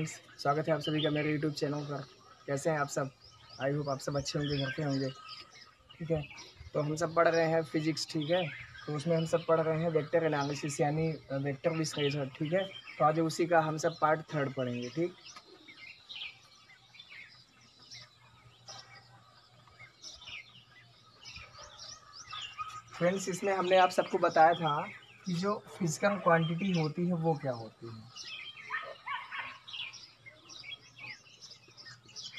Friends, स्वागत है आप सभी का मेरे यूट्यूब चैनल पर। कैसे हैं आप सब? आई होप आप सब अच्छे होंगे, घर पे होंगे, ठीक है। तो हम सब पढ़ रहे हैं फिजिक्स, ठीक है। तो उसमें हम सब पढ़ रहे हैं वेक्टर एनालिसिस यानी वेक्टर विश्लेषण, ठीक है। तो आज उसी का हम सब पार्ट थर्ड पढ़ेंगे, ठीक। फ्रेंड्स, इसमें हमने आप सबको बताया था कि जो फिजिकल क्वांटिटी होती है वो क्या होती है।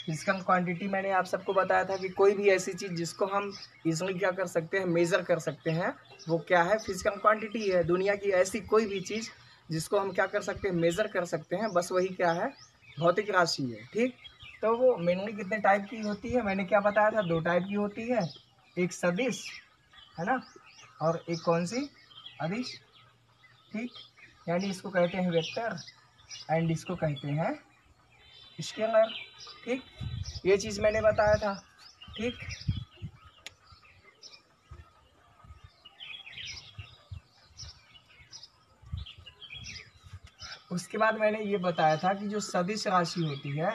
फिजिकल क्वांटिटी मैंने आप सबको बताया था कि कोई भी ऐसी चीज़ जिसको हम इसमें क्या कर सकते हैं, मेज़र कर सकते हैं, वो क्या है, फिजिकल क्वांटिटी है। दुनिया की ऐसी कोई भी चीज़ जिसको हम क्या कर सकते हैं, मेज़र कर सकते हैं, बस वही क्या है, भौतिक राशि है, ठीक। तो वो मेनली कितने टाइप की होती है, मैंने क्या बताया था, दो टाइप की होती है, एक सदिश है ना, और एक कौन सी, अदिश, ठीक। यानी इसको कहते हैं वेक्टर एंड इसको कहते हैं स्केलर, ठीक। ये चीज़ मैंने बताया था, ठीक। उसके बाद मैंने ये बताया था कि जो सदिश राशि होती है,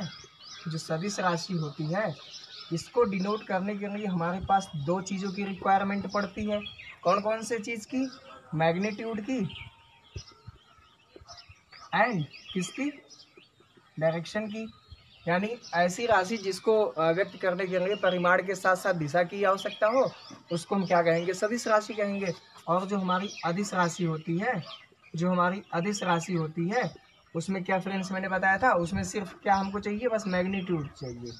जो सदिश राशि होती है, इसको डिनोट करने के लिए हमारे पास दो चीज़ों की रिक्वायरमेंट पड़ती है। कौन कौन से चीज़ की, मैग्नीट्यूड की एंड किसकी, डायरेक्शन की। यानी ऐसी राशि जिसको व्यक्त करने के लिए परिमाण के साथ साथ दिशा की आवश्यकता हो, उसको हम क्या कहेंगे, सदिश राशि कहेंगे। और जो हमारी अदिश राशि होती है, जो हमारी अदिश राशि होती है, उसमें क्या फ्रेंड्स मैंने बताया था, उसमें सिर्फ क्या हमको चाहिए, बस मैग्नीट्यूड चाहिए।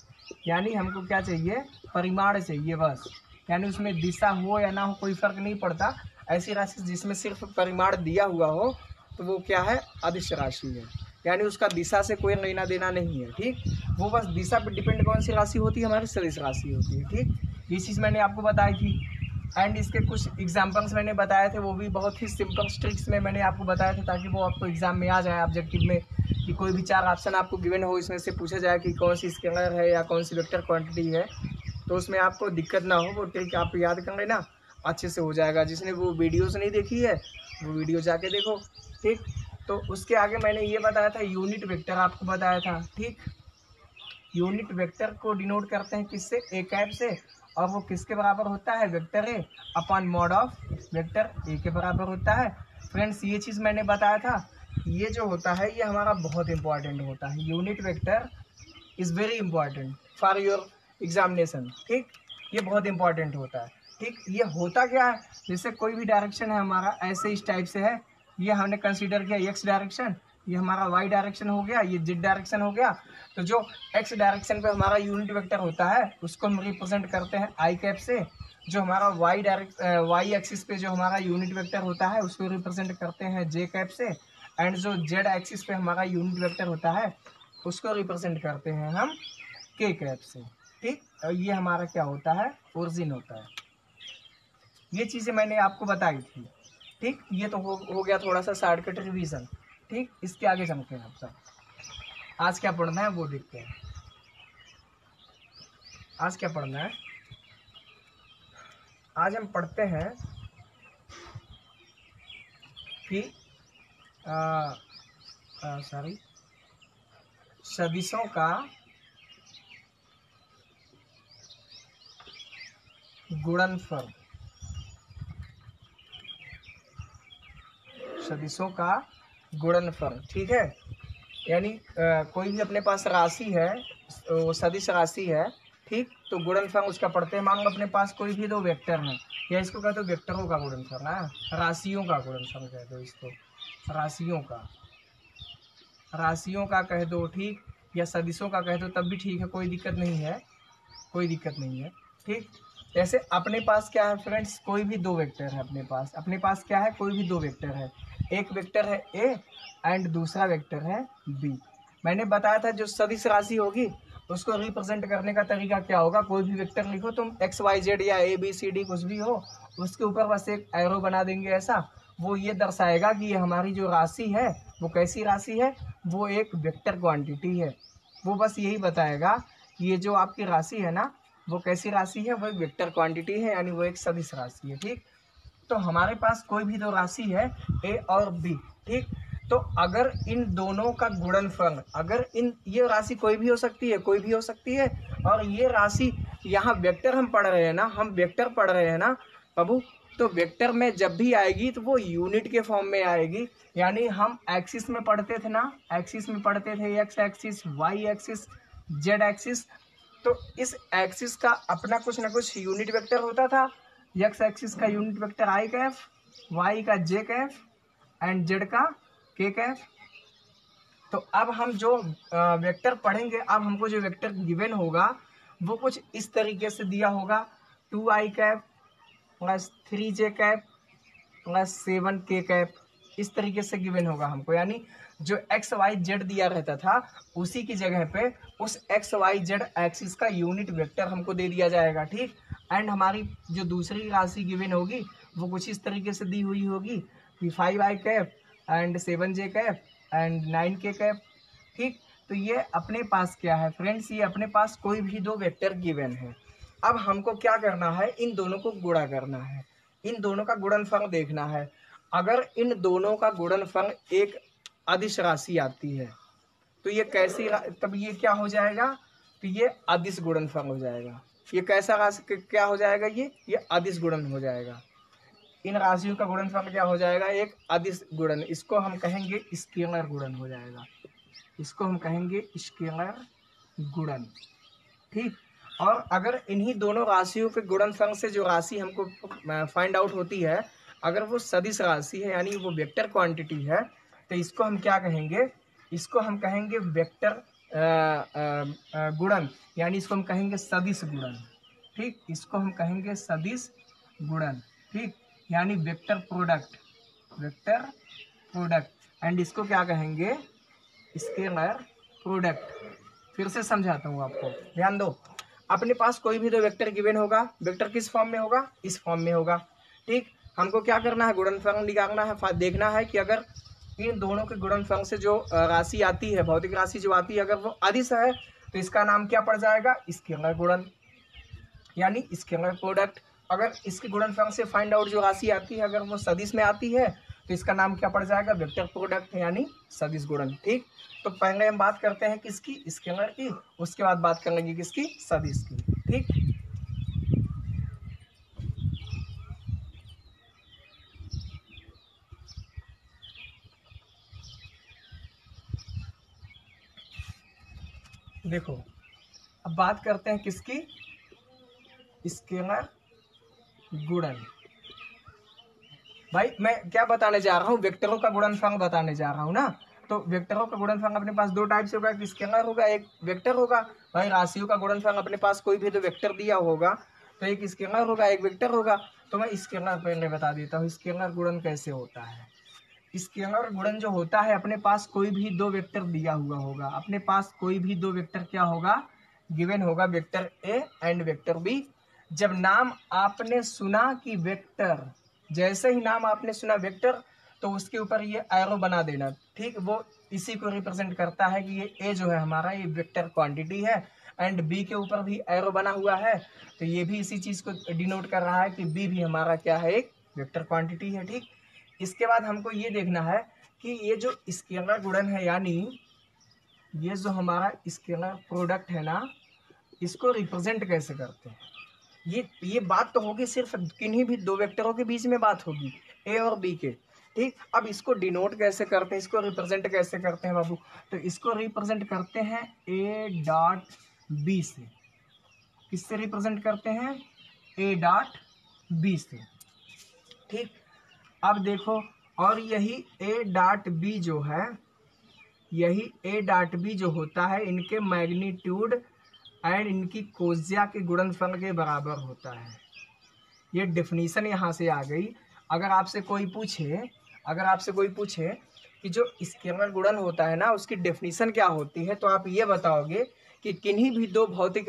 यानी हमको क्या चाहिए, परिमाण चाहिए बस। यानी उसमें दिशा हो या ना हो कोई फ़र्क नहीं पड़ता। ऐसी राशि जिसमें सिर्फ परिमाण दिया हुआ हो तो वो क्या है, अदिश राशि है। यानी उसका दिशा से कोई लेना देना नहीं है, ठीक। वो बस दिशा पर डिपेंड कौन सी राशि होती है, हमारी सदिश राशि होती है, ठीक। ये चीज़ मैंने आपको बताई थी एंड इसके कुछ एग्जाम्पल्स मैंने बताए थे, वो भी बहुत ही सिंपल ट्रिक्स में मैंने आपको बताया था, ताकि वो आपको एग्जाम में आ जाए ऑब्जेक्टिव में, कि कोई भी चार ऑप्शन आपको गिवन हो, इसमें से पूछा जाए कि कौन सी स्केलर है या कौन सी वेक्टर क्वांटिटी है, तो उसमें आपको दिक्कत ना हो। वो ट्रिक आप याद कर लेना, अच्छे से हो जाएगा। जिसने वो वीडियोज़ नहीं देखी है वो वीडियो जाके देखो, ठीक। तो उसके आगे मैंने ये बताया था, यूनिट वेक्टर आपको बताया था, ठीक। यूनिट वेक्टर को डिनोट करते हैं किससे, ए कैप से, और वो किसके बराबर होता है, vector A upon mod of vector A के बराबर होता है। फ्रेंड्स, ये चीज़ मैंने बताया था, ये जो होता है ये हमारा बहुत इंपॉर्टेंट होता है। Unit vector is very important for your examination, ठीक। ये बहुत इंपॉर्टेंट होता है, ठीक। ये होता क्या है, जैसे कोई भी डायरेक्शन है हमारा, ऐसे इस टाइप से है, ये हमने कंसीडर किया एक्स डायरेक्शन, ये हमारा वाई डायरेक्शन हो गया, ये जेड डायरेक्शन हो गया। तो जो एक्स डायरेक्शन पे हमारा यूनिट वेक्टर होता है उसको हम रिप्रेजेंट करते हैं आई कैप से। जो हमारा वाई एक्सिस पे जो हमारा यूनिट वेक्टर होता है उसको रिप्रेजेंट करते हैं जे कैप से, एंड जो जेड एक्सिस पे हमारा यूनिट वेक्टर होता है उसको रिप्रेजेंट करते हैं हम के कैप से, ठीक। और ये हमारा क्या होता है, ओरिजिन होता है। ये चीज़ें मैंने आपको बताई थी, ठीक। ये तो हो गया थोड़ा सा शॉर्टकट रिवीजन, ठीक। इसके आगे चलते हैं आप सब, आज क्या पढ़ना है वो देखते हैं। आज क्या पढ़ना है, आज हम पढ़ते हैं कि सदिशों का गुणनफल, सदिशों का गुणनफल, ठीक है। यानी कोई भी अपने पास राशि है, वो सदिश राशि है, ठीक। तो गुणनफल उसका पढ़ते हैं। मान लो अपने पास कोई भी दो वेक्टर हैं, या इसको कहते हो वेक्टरों का गुणनफल है, राशियों का गुणनफल कह दो इसको, राशियों का कह दो, ठीक, या सदिशों का कह दो तब भी ठीक है, कोई दिक्कत नहीं है, कोई दिक्कत नहीं है, ठीक। जैसे अपने पास क्या है फ्रेंड्स, कोई भी दो वेक्टर है अपने पास, एक वेक्टर है ए एंड दूसरा वेक्टर है बी। मैंने बताया था जो सदिश राशि होगी उसको रिप्रेजेंट करने का तरीका क्या होगा, कोई भी वेक्टर लिखो तुम, एक्स वाई जेड या ए बी सी डी कुछ भी हो, उसके ऊपर बस एक एरो बना देंगे ऐसा, वो ये दर्शाएगा कि ये हमारी जो राशि है वो कैसी राशि है, वो एक वेक्टर क्वांटिटी है। वो बस यही बताएगा कि ये जो आपकी राशि है ना वो कैसी राशि है, वो एक वेक्टर क्वांटिटी है, यानी वो एक सदिश राशि है, ठीक। तो हमारे पास कोई भी दो राशि है ए और बी, ठीक। तो अगर इन दोनों का गुणनफल, अगर इन ये राशि कोई भी हो सकती है, कोई भी हो सकती है, और ये राशि यहाँ वेक्टर हम पढ़ रहे हैं ना, हम वेक्टर पढ़ रहे हैं ना प्रभु, तो वेक्टर में जब भी आएगी तो वो यूनिट के फॉर्म में आएगी। यानी हम एक्सिस में पढ़ते थे ना, एक्सिस में पढ़ते थे, X axis, Y axis, Z axis, तो इस एक्सिस का अपना कुछ ना कुछ यूनिट वेक्टर होता था। एक्स एक्सिस का यूनिट वेक्टर आई का एफ, वाई का जे का एफ, एंड जेड का के कैफ। तो अब हम जो वेक्टर पढ़ेंगे, अब हमको जो वेक्टर गिवन होगा वो कुछ इस तरीके से दिया होगा, 2i cap plus 3j cap plus 7k cap, इस तरीके से गिवन होगा हमको। यानी जो एक्स वाई जेड दिया रहता था उसी की जगह पे उस एक्स वाई जेड एक्सिस का यूनिट वेक्टर हमको दे दिया जाएगा, ठीक। एंड हमारी जो दूसरी राशि गिवन होगी वो कुछ इस तरीके से दी हुई होगी कि 5i cap and 7j cap and 9k cap, ठीक। तो ये अपने पास क्या है फ्रेंड्स, ये अपने पास कोई भी दो वेक्टर गिवन है। अब हमको क्या करना है, इन दोनों को गुणा करना है, इन दोनों का गुणनफल देखना है। अगर इन दोनों का गुणनफल एक अदिश राशि आती है तो ये कैसी, तब ये क्या हो जाएगा, तो ये अदिश गुणनफल हो जाएगा। ये कैसा राशि क्या हो जाएगा, ये अदिश गुणन हो जाएगा। इन राशियों का गुणनफल क्या हो जाएगा, एक अदिश गुणन, इसको हम कहेंगे स्केलर गुणन हो जाएगा, इसको हम कहेंगे स्केलर गुणन, ठीक। और अगर इन्हीं दोनों राशियों के गुणनफल से जो राशि हमको फाइंड आउट होती है, अगर वो सदिश राशि है यानी वो वेक्टर क्वांटिटी है, तो इसको हम क्या कहेंगे, इसको हम कहेंगे वेक्टर गुणन, यानी इसको हम कहेंगे सदिश गुणन, ठीक। इसको हम कहेंगे सदिश गुणन, ठीक, यानी vector product, vector product. And इसको क्या कहेंगे, स्केलर प्रोडक्ट। फिर से समझाता हूँ आपको, ध्यान दो। अपने पास कोई भी दो वेक्टर गिवन होगा, वेक्टर किस फॉर्म में होगा, इस फॉर्म में होगा, ठीक। हमको क्या करना है, गुणनफल निकालना है, देखना है कि अगर इन दोनों के गुणनफल से जो राशि आती है, भौतिक राशि जो आती है, अगर वो अदिश है तो इसका नाम क्या पड़ जाएगा, स्केलर गुणन यानी स्केलर प्रोडक्ट। अगर इसके गुणनफल से फाइंड आउट जो राशि आती है, अगर वो सदिश में आती है तो इसका नाम क्या पड़ जाएगा, वेक्टर प्रोडक्ट यानी सदिश गुणन, ठीक। तो पहले हम बात करते हैं किसकी, स्केलर की, उसके बाद बात करेंगे किसकी, सदिश की, ठीक। देखो अब बात करते हैं किसकी, स्केलर गुणन। भाई मैं क्या बताने जा रहा हूँ, वेक्टरों का गुणनफल बताने जा रहा हूँ ना। तो वेक्टरों का गुणनफल अपने पास दो टाइप से होगा, एक स्केलर होगा, एक वेक्टर होगा। भाई राशियों का गुणनफल अपने पास कोई भी तो वेक्टर दिया होगा, तो एक स्केलर होगा, एक वेक्टर होगा। तो मैं स्केलर पहले बता देता हूँ स्केलर गुणन कैसे होता है। स्केलर गुणन जो होता है, अपने पास कोई भी दो वेक्टर दिया हुआ होगा, अपने पास कोई भी दो वेक्टर क्या होगा, गिवन होगा, vector A and vector B. जब नाम आपने सुना कि वेक्टर, जैसे ही नाम आपने सुना वेक्टर, तो उसके ऊपर ये एरो बना देना, ठीक। वो इसी को रिप्रेजेंट करता है कि ये ए जो है हमारा, ये वेक्टर क्वांटिटी है, एंड बी के ऊपर भी एरो बना हुआ है, तो ये भी इसी चीज़ को डिनोट कर रहा है कि बी भी हमारा क्या है, एक वेक्टर क्वांटिटी है, ठीक। इसके बाद हमको ये देखना है कि ये जो स्केलर गुणन है, यानी ये जो हमारा स्केलर प्रोडक्ट है ना, इसको रिप्रेजेंट कैसे करते हैं। ये बात तो होगी सिर्फ किन्हीं भी दो वेक्टरों के बीच में बात होगी, ए और बी के, ठीक। अब इसको डिनोट कैसे करते हैं, इसको रिप्रेजेंट कैसे करते हैं बाबू, तो इसको रिप्रेजेंट करते हैं ए डॉट बी से। किससे रिप्रेजेंट करते हैं, ए डॉट बी से, ठीक। अब देखो, और यही ए डॉट बी जो है, यही ए डॉट बी जो होता है, इनके मैग्नीट्यूड एंड इनकी कोज्या के गुणनफल के बराबर होता है। ये डेफिनीसन यहाँ से आ गई। अगर आपसे कोई पूछे कि जो स्केलर गुणन होता है ना, उसकी डेफिनीसन क्या होती है, तो आप ये बताओगे कि किन्हीं भी दो भौतिक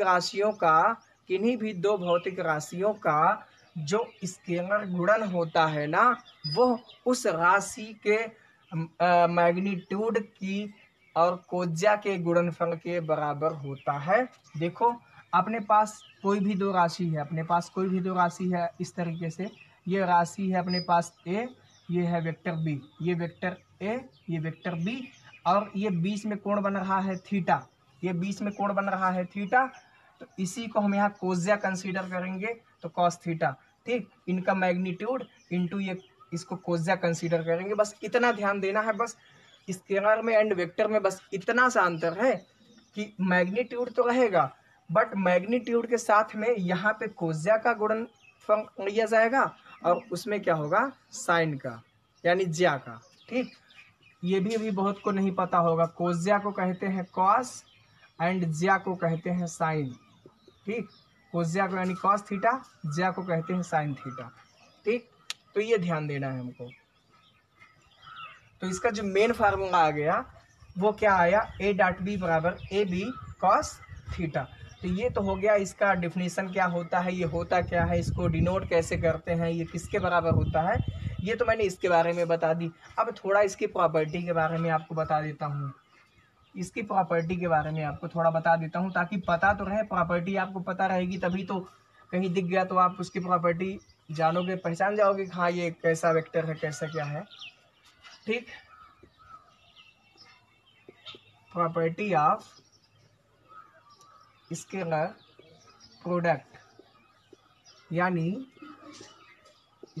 राशियों का जो स्केलर गुणन होता है ना, वो उस राशि के मैग्नीट्यूड की और कोज्या के गुणनफल के बराबर होता है। देखो अपने पास कोई भी दो राशि है, इस तरीके से ये राशि है अपने पास ए ये है वेक्टर बी, ये वेक्टर ए, ये वेक्टर बी, और ये बीच में कोण बन रहा है थीटा, ये बीच में कोण बन रहा है थीटा। तो इसी को हम यहाँ कोज्या कंसीडर करेंगे तो कॉस थीटा, ठीक, इनका मैग्नीट्यूड इनटू ये, इसको कोज्या कंसीडर करेंगे। बस इतना ध्यान देना है, बस स्केलर में एंड वेक्टर में बस इतना सा अंतर है कि मैग्नीट्यूड तो रहेगा बट मैग्नीट्यूड के साथ में यहाँ पे कोज्या का गुणनफल लिया जाएगा और उसमें क्या होगा साइन का यानी ज्या का, ठीक। ये भी अभी बहुत को नहीं पता होगा, कोज्या को कहते हैं कॉस एंड ज्या को कहते हैं साइन, ठीक। कोज्या को यानी कॉस थीटा, ज्या को कहते हैं साइन थीटा, ठीक। तो ये ध्यान देना है हमको। तो इसका जो मेन फार्मूला आ गया वो क्या आया, ए डॉट बी बराबर ए बी कॉस थीटा। तो ये तो हो गया इसका डिफिनीसन क्या होता है, ये होता क्या है, इसको डिनोट कैसे करते हैं, ये किसके बराबर होता है, ये तो मैंने इसके बारे में बता दी। अब थोड़ा इसकी प्रॉपर्टी के बारे में आपको बता देता हूँ, इसकी प्रॉपर्टी के बारे में आपको थोड़ा बता देता हूँ ताकि पता तो रहे, प्रॉपर्टी आपको पता रहेगी तभी तो कहीं दिख गया तो आप उसकी प्रॉपर्टी जानोगे, पहचान जाओगे कि हाँ ये कैसा वेक्टर है, कैसा क्या है, ठीक। प्रॉपर्टी ऑफ स्केलर प्रोडक्ट यानी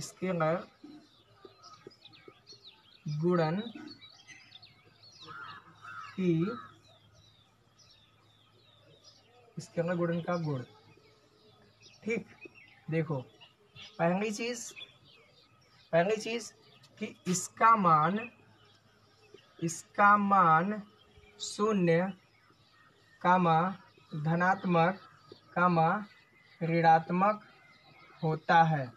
स्केलर गुणन की, स्केलर गुणन का गुण, ठीक। देखो पहली चीज कि इसका मान 0 कामा धनात्मक कामा ऋणात्मक होता है।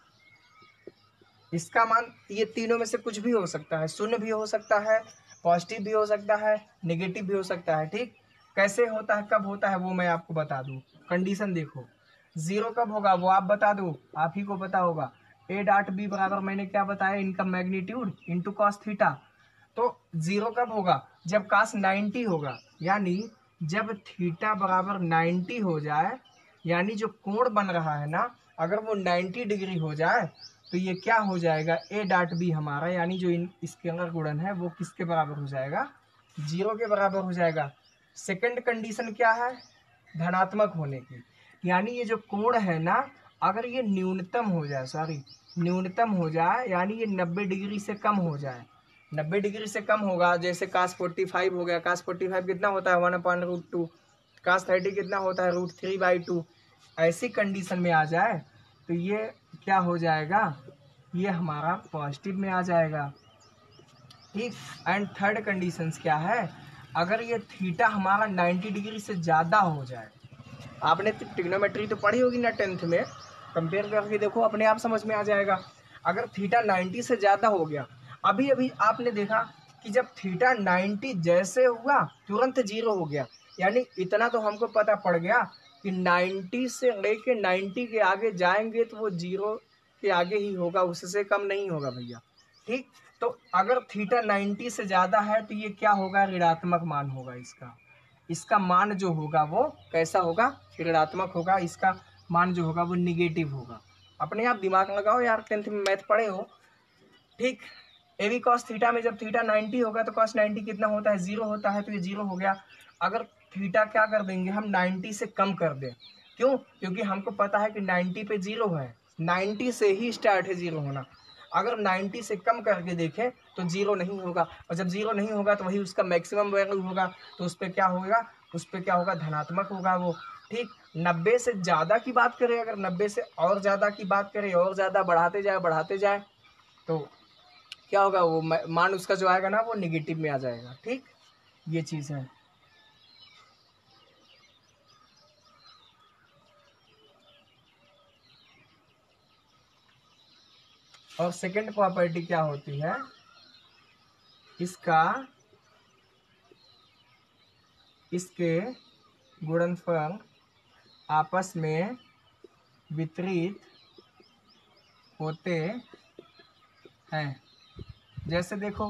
इसका मान ये तीनों में से कुछ भी हो सकता है, 0 भी हो सकता है, पॉजिटिव भी हो सकता है, नेगेटिव भी हो सकता है, ठीक। कैसे होता है, कब होता है वो मैं आपको बता दूँ, कंडीशन देखो। 0 कब होगा वो आप बता दो, आप ही को पता होगा। ए डॉट बी बराबर मैंने क्या बताया, इनका मैग्नीट्यूड इंटू कॉस थीटा। तो 0 कब होगा, जब कॉस 90 होगा, यानी जब थीटा बराबर 90 हो जाए, यानी जो कोण बन रहा है ना अगर वो 90 डिग्री हो जाए तो ये क्या हो जाएगा, ए डॉट बी हमारा यानी जो स्केलर गुणन है वो किसके बराबर हो जाएगा, 0 के बराबर हो जाएगा। सेकंड कंडीशन क्या है, धनात्मक होने की, यानी ये जो कोण है ना अगर ये न्यूनतम हो जाए यानी ये 90 डिग्री से कम हो जाए, 90 डिग्री से कम होगा। जैसे कास 45 हो गया, कास 45 कितना होता है 1/√2, कास 30 कितना होता है √3/2। ऐसी कंडीशन में आ जाए तो ये क्या हो जाएगा, ये हमारा पॉजिटिव में आ जाएगा, ठीक। एंड थर्ड कंडीशंस क्या है, अगर ये थीटा हमारा 90 डिग्री से ज़्यादा हो जाए। आपने ट्रिग्नोमेट्री तो पढ़ी होगी ना 10th में, कंपेयर करके देखो अपने आप समझ में आ जाएगा। अगर थीटा 90 से ज़्यादा हो गया, अभी अभी आपने देखा कि जब थीटा 90 जैसे हुआ तुरंत 0 हो गया, यानी इतना तो हमको पता पड़ गया कि 90 से लेके 90 के आगे जाएंगे तो वो 0 के आगे ही होगा, उससे कम नहीं होगा भैया, ठीक। तो अगर थीटा 90 से ज़्यादा है तो ये क्या होगा, ऋणात्मक मान होगा इसका। इसका मान जो होगा वो कैसा होगा, ऋणात्मक होगा, इसका मान जो होगा वो निगेटिव होगा। अपने आप दिमाग लगाओ यार, 10th में मैथ पढ़े हो, ठीक। ए बी कॉस थीटा में जब थीटा 90 होगा तो कॉस 90 कितना होता है, 0 होता है, तो ये 0 हो गया। अगर थीटा क्या कर देंगे हम 90 से कम कर दें, क्यों, क्योंकि हमको पता है कि 90 पे 0 है, 90 से ही स्टार्ट है 0 होना। अगर 90 से कम करके देखें तो 0 नहीं होगा, और जब 0 नहीं होगा तो वही उसका मैक्सिमम वैल्यू होगा, तो उस पर क्या होगा, उस पर क्या होगा, धनात्मक होगा वो, ठीक। 90 से ज़्यादा की बात करें, अगर 90 से और ज़्यादा की बात करें, और ज़्यादा बढ़ाते जाए तो क्या होगा, वो मान उसका जो आएगा ना वो नेगेटिव में आ जाएगा, ठीक। ये चीज़ है। और सेकंड प्रॉपर्टी क्या होती है, इसके गुणनफल आपस में वितरित होते हैं। जैसे देखो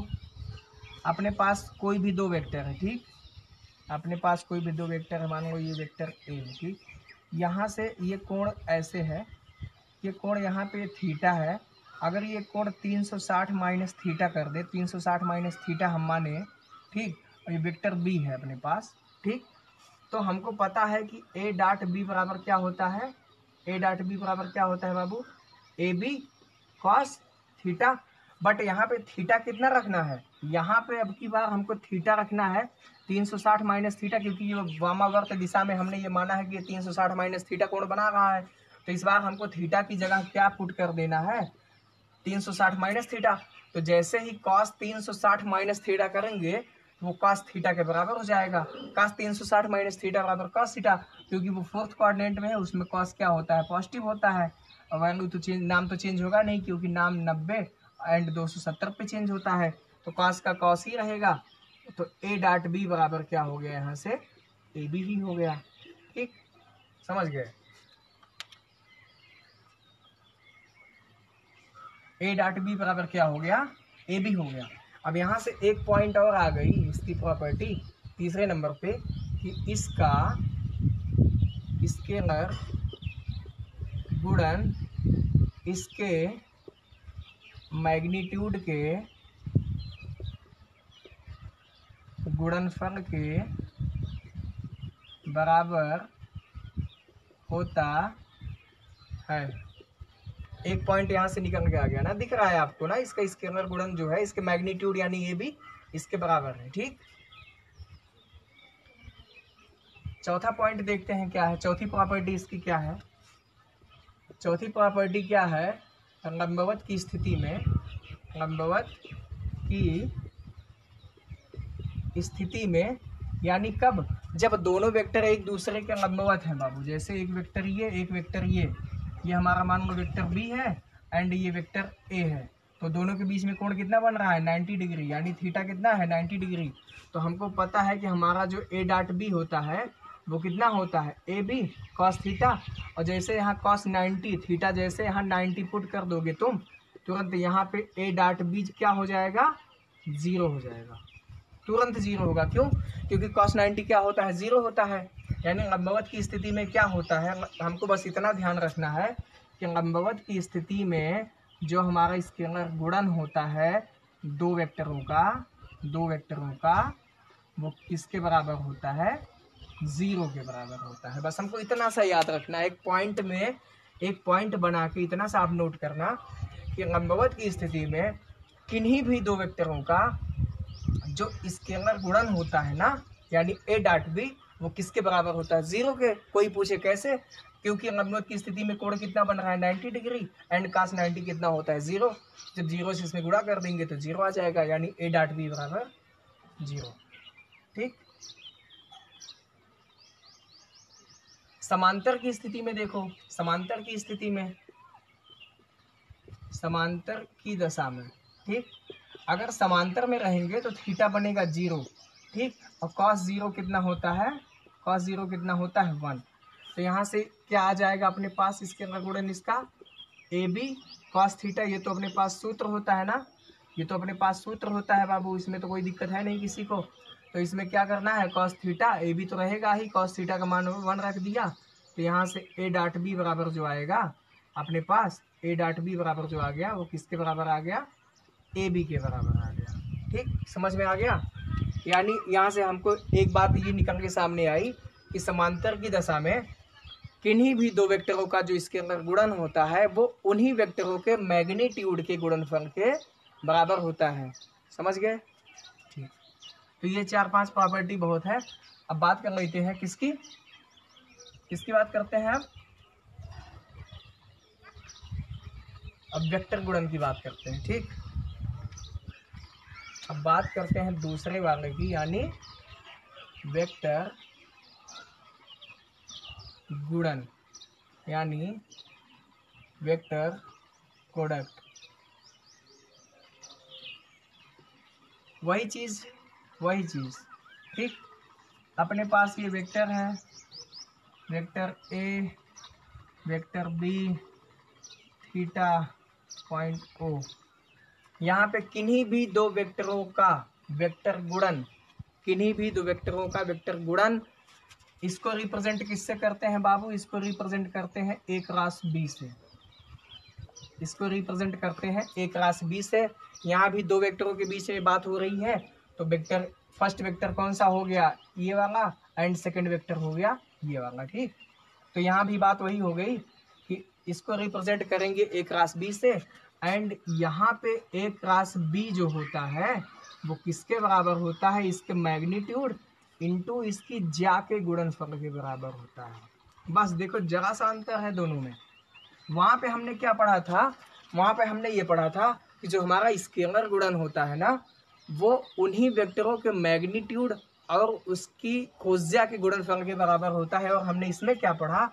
अपने पास कोई भी दो वेक्टर है, ठीक, अपने पास कोई भी दो वेक्टर है, मान लो ये वेक्टर ए है, ठीक। यहाँ से ये कोण ऐसे है, ये कोण यहाँ पे थीटा है अगर ये कोण 360 माइनस थीटा कर दे, 360 माइनस थीटा हम माने, ठीक, और ये वेक्टर बी है अपने पास, ठीक। तो हमको पता है कि ए डॉट बी बराबर क्या होता है, ए डॉट बी बराबर क्या होता है बाबू, A B cos theta. But यहाँ पे थीटा कितना रखना है, यहाँ पे अब की बार हमको थीटा रखना है 360 माइनस थीटा, क्योंकि ये वामावर्त दिशा में हमने ये माना है कि 360 माइनस थीटा कोण बना रहा है। तो इस बार हमको थीटा की जगह क्या पुट कर देना है, 360 माइनस थीटा। तो जैसे ही कॉस 360 माइनस थीटा करेंगे तो वो कॉस थीटा के बराबर हो जाएगा, कॉस 360 माइनस थीटा बराबर कॉस थीटा, क्योंकि वो फोर्थ कोऑर्डिनेट में है, उसमें कॉस क्या होता है, पॉजिटिव होता है। और वैल्यू तो चेंज, नाम तो चेंज होगा नहीं, क्योंकि नाम 90 एंड 270 पे चेंज होता है, तो कॉस का कॉस ही रहेगा। तो ए डॉट बी बराबर क्या हो गया, यहाँ से ए बी ही हो गया, ठीक, समझ गए। ए डॉट बी बराबर क्या हो गया, ए बी हो गया। अब यहाँ से एक पॉइंट और आ गई इसकी प्रॉपर्टी तीसरे नंबर पे, कि इसका स्केलर गुणन इसके मैग्नीट्यूड के गुणनफल के बराबर होता है। एक पॉइंट यहाँ से निकल के आ गया ना, दिख रहा है आपको ना, इसका स्केलर गुणन जो है इसके मैग्नीट्यूड यानी ये भी इसके बराबर है, ठीक। चौथा पॉइंट देखते हैं क्या है, चौथी प्रॉपर्टी इसकी क्या है, चौथी प्रॉपर्टी क्या है, लंबवत की स्थिति में, लंबवत की स्थिति में यानी कब, जब दोनों वेक्टर एक दूसरे के लंबवत हैं बाबू। जैसे एक वेक्टर ये, एक वेक्टर ये हमारा मान लो वेक्टर बी है एंड ये वेक्टर ए है, तो दोनों के बीच में कोण कितना बन रहा है, 90 डिग्री, यानी थीटा कितना है, 90 डिग्री। तो हमको पता है कि हमारा जो ए डॉट बी होता है वो कितना होता है, ए बी कॉस थीटा। और जैसे यहाँ कॉस 90, थीटा जैसे यहाँ 90 पुट कर दोगे तुम, तुरंत यहाँ पे ए डॉट बी क्या हो जाएगा, जीरो हो जाएगा, तुरंत जीरो होगा। क्यों, क्योंकि कॉस 90 क्या होता है, जीरो होता है। यानी लंबवत की स्थिति में क्या होता है, हमको बस इतना ध्यान रखना है कि लंबवत की स्थिति में जो हमारा स्केलर गुणन होता है दो वेक्टरों का, दो वेक्टरों का, वो किसके बराबर होता है, जीरो के बराबर होता है। बस हमको इतना सा याद रखना है, एक पॉइंट में एक पॉइंट बना के इतना सा आप नोट करना कि लंबवत की स्थिति में किन्हीं भी दो वेक्टरों का जो स्केलर गुणन होता है ना, यानी ए डॉट बी, वो किसके बराबर होता है, जीरो के। कोई पूछे कैसे, क्योंकि लंबवत की स्थिति में कोण कितना बन रहा है, 90 डिग्री एंड कॉस 90 कितना होता है, जीरो। जब जीरो से इसमें गुणा कर देंगे तो जीरो आ जाएगा, यानी ए डॉट बी बराबर जीरो, ठीक। समांतर की स्थिति में देखो, समांतर की स्थिति में, समांतर की दशा में, ठीक, अगर समांतर में रहेंगे तो थीटा बनेगा जीरो, ठीक, और कॉस जीरो कितना होता है, कॉस जीरो कितना होता है, 1। तो यहाँ से क्या आ जाएगा अपने पास, इसके गुणन इसका ए बी कॉस थीटा, ये तो अपने पास सूत्र होता है ना, ये तो अपने पास सूत्र होता है बाबू, इसमें तो कोई दिक्कत है नहीं किसी को। तो इसमें क्या करना है, कॉस थीटा, ए बी तो रहेगा ही, कॉस थीटा का मान 1 रख दिया। तो यहाँ से ए डॉट बी बराबर जो आएगा अपने पास, ए डॉट बी बराबर जो आ गया वो किसके बराबर आ गया, ए बी के बराबर आ गया, ठीक, समझ में आ गया। यानी यहाँ से हमको एक बात ये निकल के सामने आई कि समांतर की दशा में किन्हीं भी दो वेक्टरों का जो स्केलर गुणन होता है वो उन्हीं वेक्टरों के मैग्नीट्यूड के गुणनफल के बराबर होता है, समझ गए, ठीक। तो ये 4-5 प्रॉपर्टी बहुत है। अब बात कर लेते हैं किसकी, किसकी बात करते हैं, अब वेक्टर गुणन की बात करते हैं, ठीक। अब बात करते हैं दूसरे वाले की, यानी वेक्टर गुणन यानी वेक्टर प्रोडक्ट। वही चीज, वही चीज, ठीक। अपने पास ये वेक्टर है, vector A, vector B, theta, point O. यहाँ पे किन्हीं भी दो वेक्टरों का वेक्टर गुणन, किन्हीं भी दो वेक्टरों का वेक्टर गुणन, इसको रिप्रेजेंट किससे करते हैं बाबू, इसको रिप्रेजेंट करते हैं ए क्रॉस बी से, इसको रिप्रेजेंट करते हैं ए क्रॉस बी से। यहाँ भी दो वेक्टरों के बीच में बात हो रही है, तो वेक्टर फर्स्ट वेक्टर कौन सा हो गया ये वाला, एंड सेकंड वेक्टर हो गया ये वाला। ठीक, तो यहाँ भी बात वही हो गई कि इसको रिप्रेजेंट करेंगे ए क्रॉस बी से, एंड यहाँ पे ए क्रॉस बी जो होता है वो किसके बराबर होता है, इसके मैग्नीट्यूड इंटू इसकी ज्या के गुणनफल के बराबर होता है। बस देखो जरा सा अंतर है दोनों में। वहाँ पे हमने क्या पढ़ा था, वहाँ पे हमने ये पढ़ा था कि जो हमारा स्केलर गुणन होता है ना, वो उन्हीं वेक्टरों के मैग्नीट्यूड और उसकी कोज्या के गुणनफल के बराबर होता है। और हमने इसमें क्या पढ़ा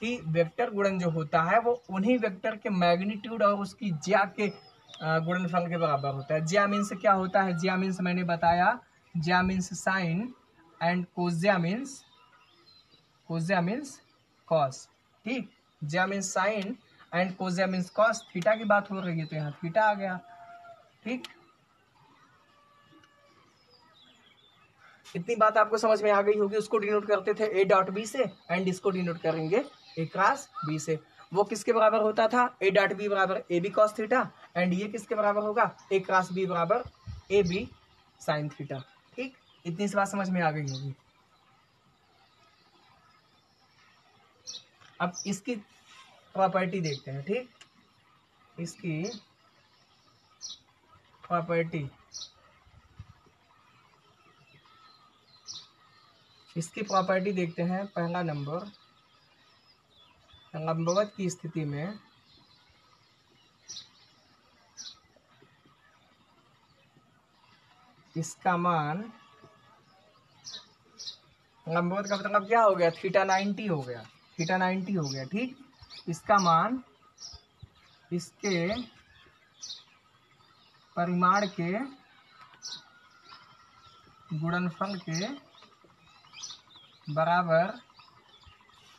कि वेक्टर गुणन जो होता है वो उन्हीं वेक्टर के मैग्नीट्यूड और उसकी ज्या के गुणनफल के बराबर होता है। ज्या मीन्स क्या होता है, ज्या मीन्स मैंने बताया, ज्या मीन्स साइन एंड कोज्या मीन्स, कोज्या मीन्स कॉस। ठीक, ज्या मीन्स साइन एंड कोज्या मीन्स कॉस। थीटा की बात हो रही है तो यहाँ थीटा आ गया। ठीक, इतनी बात आपको समझ में आ गई होगी। उसको डिनोट करते थे ए डॉट बी से एंड इसको डिनोट करेंगे ए क्रॉस बी से। वो किसके बराबर होता था, ए डॉट बी बराबर A B cos theta, and ये किसके बराबर होगा, ए क्रॉस बी बराबर ए बी साइन थीटा। ठीक, इतनी सी बात समझ में आ गई होगी। अब इसकी प्रॉपर्टी देखते हैं। ठीक, इसकी प्रॉपर्टी, इसकी प्रॉपर्टी देखते हैं। पहला नंबर, लंबवत की स्थिति में इसका मान, लंबवत का मतलब क्या हो गया, थीटा 90 हो गया, थीटा 90 हो गया। ठीक, इसका मान इसके परिमाण के गुणनफल के बराबर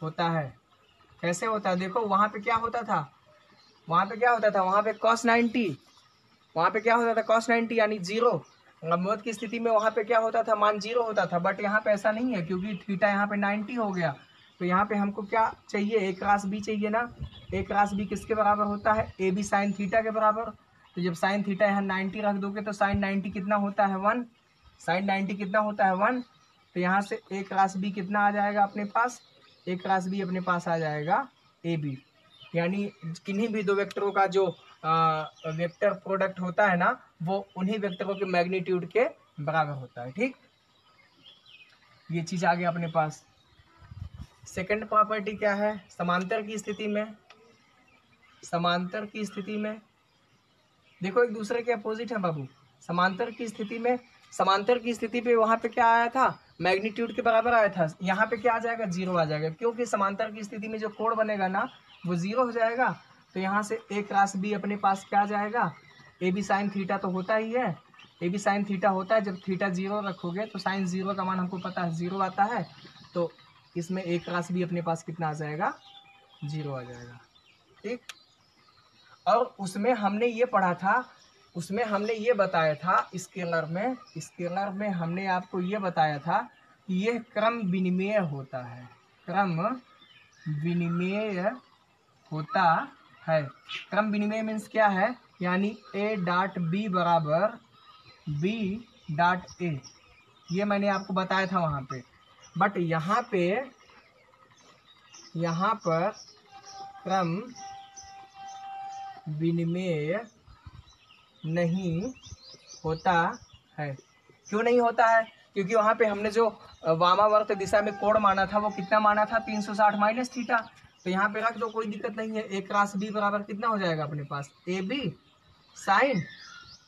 होता है। कैसे होता है, देखो वहाँ पे क्या होता था, वहाँ पे क्या होता था, वहाँ पे cos 90, वहाँ पे क्या होता था cos 90 यानी जीरो। लंबवत की स्थिति में वहाँ पे क्या होता था, मान जीरो होता था। बट यहाँ पे ऐसा नहीं है, क्योंकि थीटा यहाँ पे 90 हो गया, तो यहाँ पे हमको क्या चाहिए, ए क्रॉस बी चाहिए ना। ए क्रॉस बी किसके बराबर होता है, ए बी साइन थीटा के बराबर। तो जब साइन थीटा यहाँ 90 रख दोगे तो साइन 90 कितना होता है, 1। साइन 90 कितना होता है, 1। तो यहाँ से ए क्रॉस बी कितना आ जाएगा अपने पास, ए क्रॉस बी अपने पास आ जाएगा ए बी, यानी किन्हीं भी दो वेक्टरों का जो वेक्टर प्रोडक्ट होता है ना, वो उन्हीं वेक्टरों के मैग्नीट्यूड के बराबर होता है। ठीक, ये चीज़ आ गई अपने पास। सेकंड प्रॉपर्टी क्या है, समांतर की स्थिति में, समांतर की स्थिति में देखो एक दूसरे के अपोजिट है बाबू। समांतर की स्थिति में, समांतर की स्थिति पे वहाँ पे क्या आया था, मैग्नीट्यूड के बराबर आया था, यहाँ पे क्या आ जाएगा, जीरो आ जाएगा, क्योंकि समांतर की स्थिति में जो कोण बनेगा ना वो जीरो हो जाएगा। तो यहाँ से ए क्रॉस बी अपने पास क्या आ जाएगा, ए बी साइन थीटा तो होता ही है, ए बी साइन थीटा होता है। जब थीटा जीरो रखोगे तो साइन जीरो का मान हमको पता है जीरो आता है, तो इसमें ए क्रॉस बी अपने पास कितना आ जाएगा, जीरो आ जाएगा। ठीक, और उसमें हमने ये पढ़ा था, उसमें हमने ये बताया था, स्केलर में, स्केलर में हमने आपको ये बताया था कि यह क्रम विनिमेय होता है, क्रम विनिमेय होता है। क्रम विनिमेय मीन्स क्या है, यानी ए डॉट बी बराबर बी डॉट ए, ये मैंने आपको बताया था वहाँ पे। बट यहाँ पे, यहाँ पर क्रम विनिमेय नहीं होता है। क्यों नहीं होता है, क्योंकि वहाँ पे हमने जो वामावर्त दिशा में कोण माना था वो कितना माना था, 360 माइनस थीटा। तो यहाँ पे रख दो, कोई दिक्कत नहीं है। ए क्रॉस बी बराबर कितना हो जाएगा अपने पास, ए बी साइन,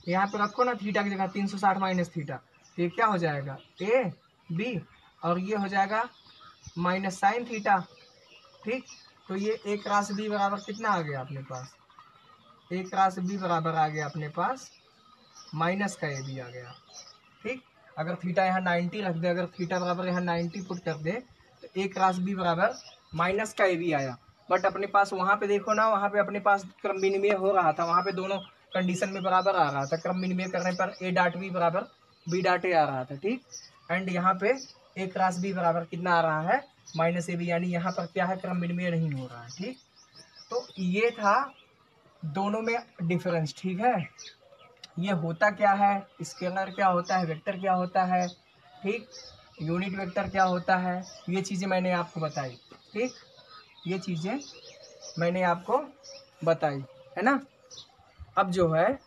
यहाँ पे रखो ना थीटा की जगह 360 माइनस थीटा, तो ये क्या हो जाएगा ए बी, और ये हो जाएगा माइनस साइन थीटा। ठीक, तो ये ए क्रॉस बी बराबर कितना आ गया अपने पास, ए क्रॉस बी बराबर आ गया अपने पास माइनस का ए बी आ गया। ठीक, अगर थीटा यहाँ 90 रख दे, अगर थीटा बराबर यहाँ 90 पुट कर दे, तो ए क्रॉस बी बराबर माइनस का ए बी आया। बट अपने पास वहाँ पे देखो ना, वहाँ पे अपने पास क्रम विनिमय हो रहा था, वहाँ पे दोनों कंडीशन में बराबर आ रहा था। क्रम विनिमय करने पर ए डॉट बी बराबर बी डॉट ए आ रहा था। ठीक, एंड यहाँ पे ए क्रॉस बी बराबर कितना आ रहा है, माइनस ए बी, यानी यहाँ पर क्या है, क्रम विनिमय नहीं हो रहा है। ठीक, तो ये था दोनों में डिफरेंस, ठीक है। ये होता क्या है, स्केलर क्या होता है, वेक्टर क्या होता है, ठीक, यूनिट वेक्टर क्या होता है, ये चीज़ें मैंने आपको बताई, ठीक, ये चीज़ें मैंने आपको बताई है ना। अब जो है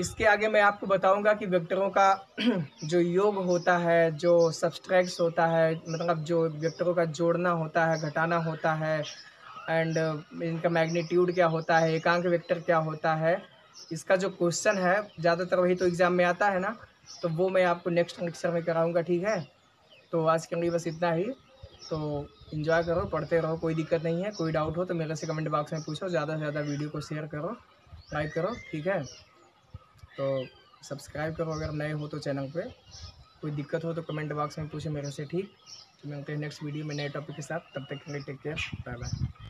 इसके आगे मैं आपको बताऊंगा कि वेक्टरों का जो योग होता है, जो सब्सट्रैक्ट्स होता है, मतलब जो वेक्टरों का जोड़ना होता है, घटाना होता है, एंड इनका मैग्नीट्यूड क्या होता है, एकांक वेक्टर क्या होता है, इसका जो क्वेश्चन है ज़्यादातर वही तो एग्ज़ाम में आता है ना, तो वो मैं आपको नेक्स्ट लेक्चर में कराऊंगा, ठीक है। तो आज के लिए बस इतना ही, तो एंजॉय करो, पढ़ते रहो, कोई दिक्कत नहीं है। कोई डाउट हो तो मेरे से कमेंट बॉक्स में पूछो, ज़्यादा से ज़्यादा वीडियो को शेयर करो, लाइक करो, ठीक है। तो सब्सक्राइब करो अगर नए हो तो चैनल पे, कोई दिक्कत हो तो कमेंट बॉक्स में पूछो मेरे से, ठीक। तो मिलते हैं नेक्स्ट वीडियो में नए टॉपिक के साथ, तब तक के लिए टेक केयर, बाय बाय।